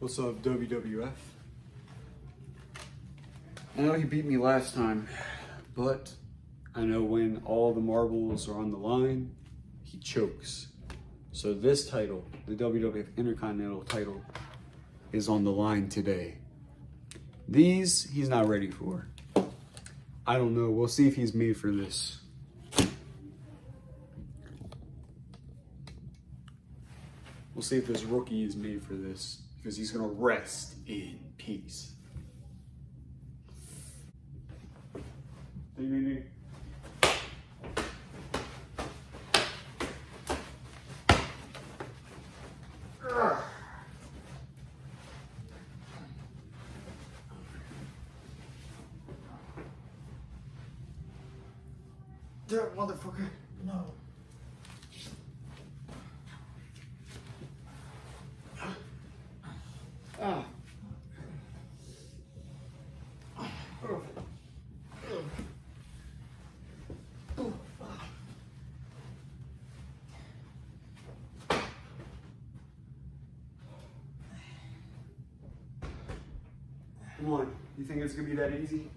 What's up, WWF? I know he beat me last time, but I know when all the marbles are on the line, he chokes. So this title, the WWF Intercontinental title, is on the line today. These, he's not ready for. I don't know. We'll see if he's made for this. We'll see if this rookie is made for this, because he's going to rest in peace. Dirt, motherfucker. No. Ah. Come on, you think it's gonna be that easy?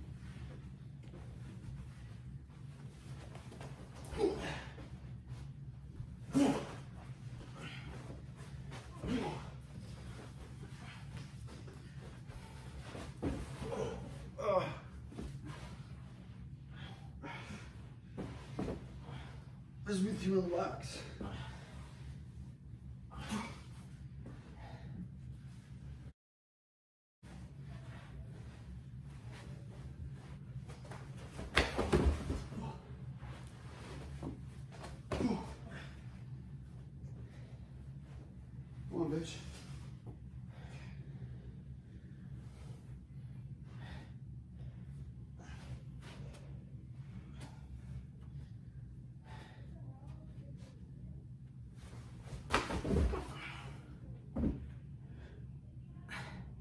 Just with you, relax. Come on, bitch.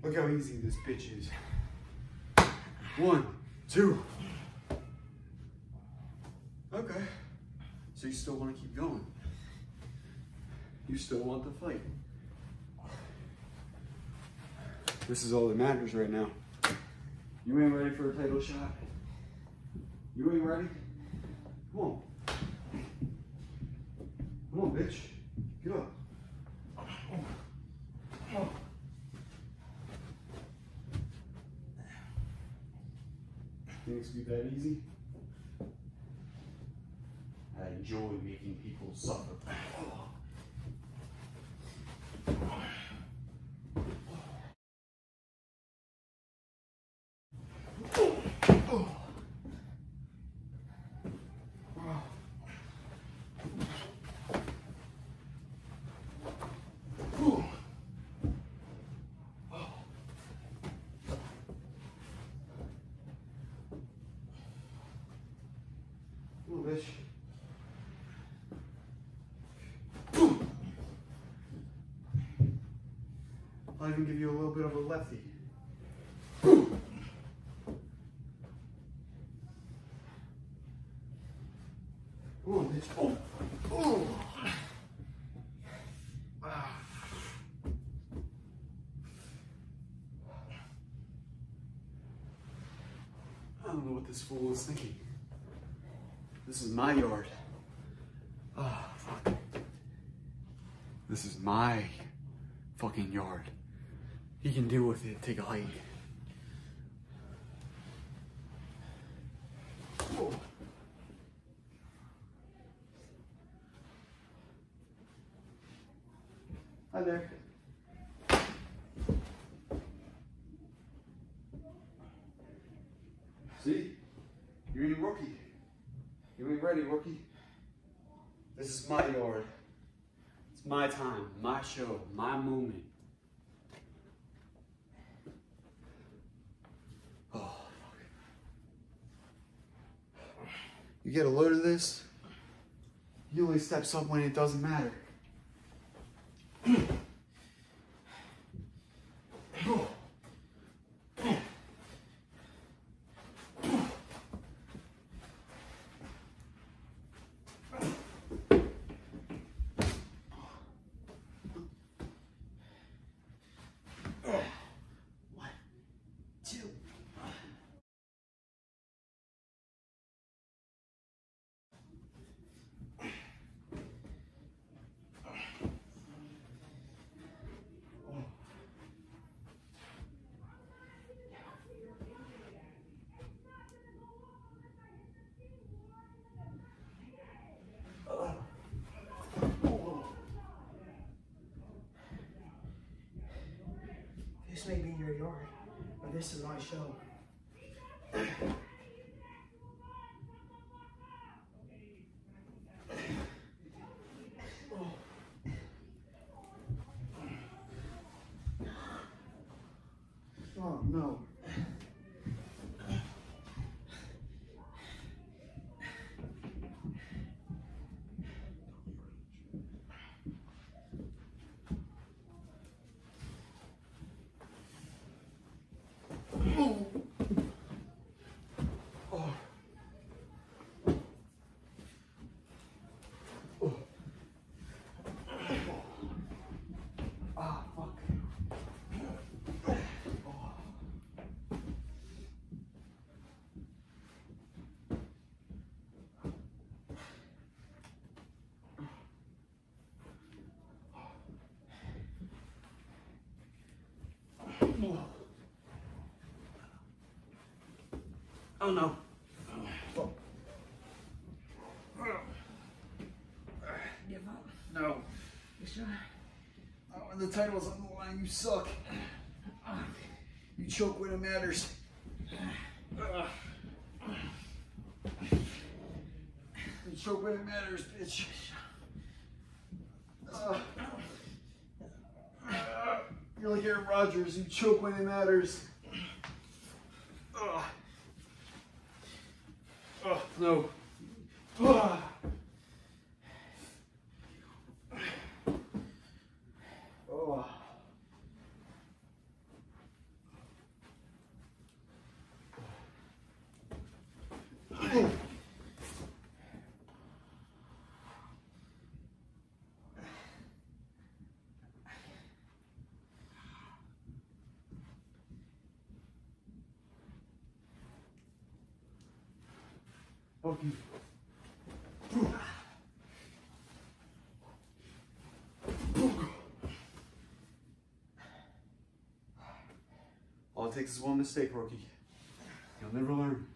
Look how easy this bitch is. 1, 2. Okay. So you still want to keep going. You still want the fight. This is all that matters right now. You ain't ready for a title shot. You ain't ready? Come on. Come on, bitch. Get up. Things be that easy? I enjoy making people suffer. Bitch. I'll even give you a little bit of a lefty. Come on, bitch. Oh. Oh. I don't know what this fool is thinking. This is my yard. Oh, fuck. This is my fucking yard. He can deal with it. Take a hike. Oh. Hi there. See? You're a rookie. You ain't ready, rookie. This is my yard. It's my time, my show, my moment. Oh, fuck. You get a load of this, you only steps up when it doesn't matter. Oh. This may be your yard, but this is my show. Oh, no. Oh no. Oh. Give up? No. You sure? Not when the title's on the line, you suck. You choke when it matters. You choke when it matters, bitch. You're like Aaron Rodgers, you choke when it matters. Oh, no. Oh. Oh. Oh. Okay. All it takes is one mistake, rookie. You'll never learn.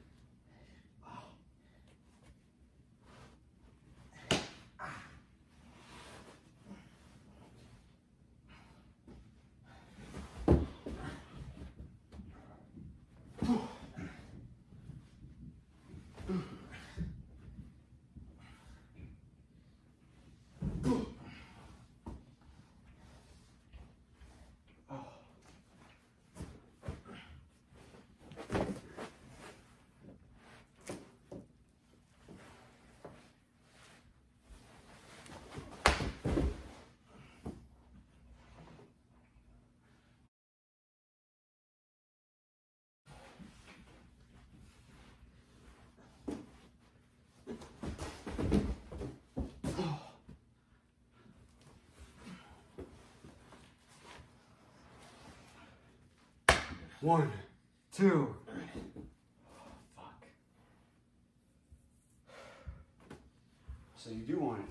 One, two. Oh, fuck. So you do want it.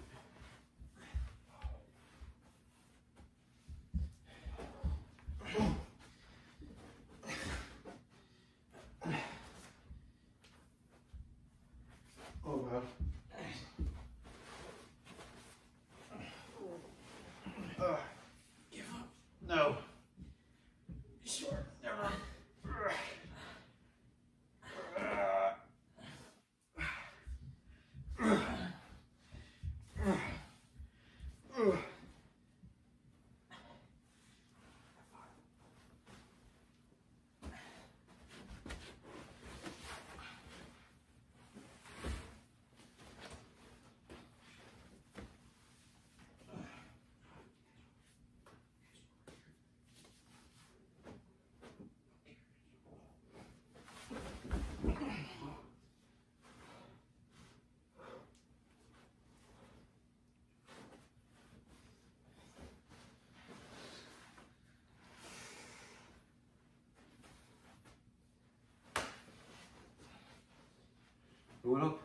Going up.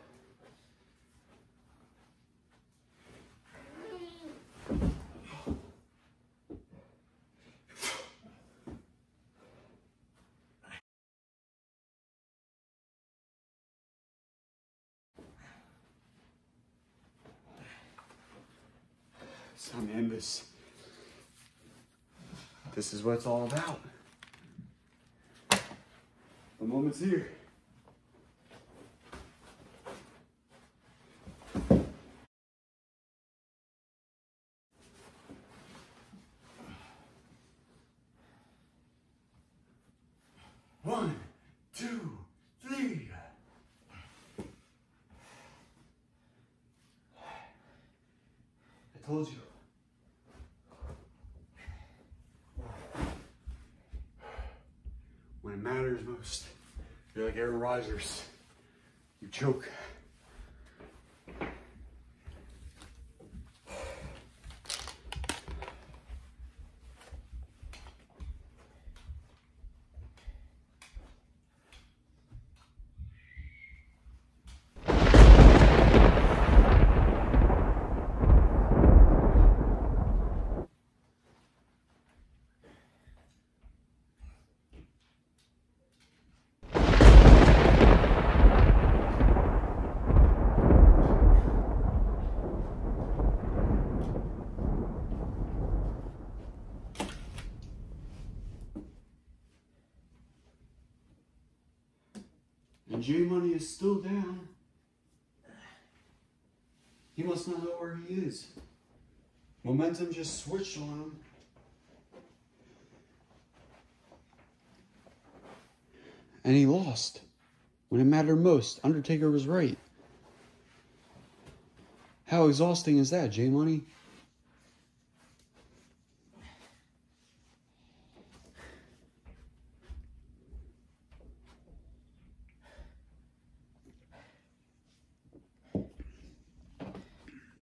Somnambus. This is what it's all about. The moment's here. One, two, three. I told you. When it matters most, you're like Aaron Rodgers. You choke. J Money is still down. He must not know where he is. Momentum just switched on him. And he lost. When it mattered most, Undertaker was right. How exhausting is that, J Money?